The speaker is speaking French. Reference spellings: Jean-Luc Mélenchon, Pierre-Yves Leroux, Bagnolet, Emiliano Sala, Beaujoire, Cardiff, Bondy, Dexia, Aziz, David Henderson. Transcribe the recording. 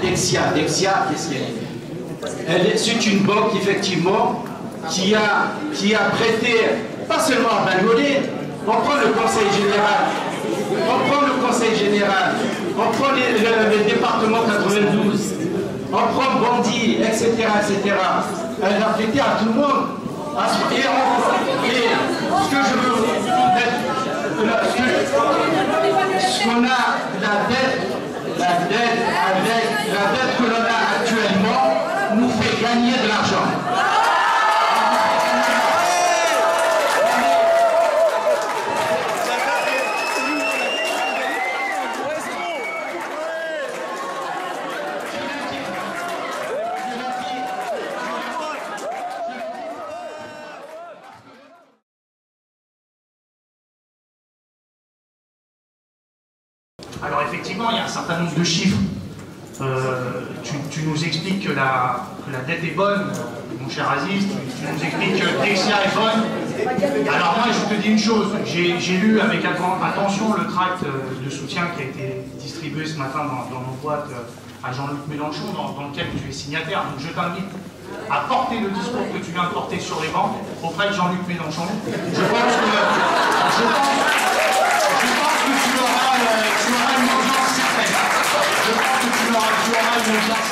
Dexia. Dexia, qu'est-ce qu'elle est? C'est une banque, effectivement, qui a prêté, pas seulement à Bagnolet, on prend le conseil général, on prend le département 92, on prend Bondy, etc., etc. Elle a prêté à tout le monde. La dette que l'on a actuellement nous fait gagner de l'argent. Alors effectivement, il y a un certain nombre de chiffres. Tu nous expliques que la dette est bonne, mon cher Aziz, tu nous expliques que Dexia est bonne. Alors moi, je te dis une chose, j'ai lu avec attention le tract de soutien qui a été distribué ce matin dans nos boîtes à Jean-Luc Mélenchon, dans lequel tu es signataire. Donc je t'invite à porter le discours que tu viens de porter sur les bancs auprès de Jean-Luc Mélenchon. Je pense que tu auras une urgence certaine.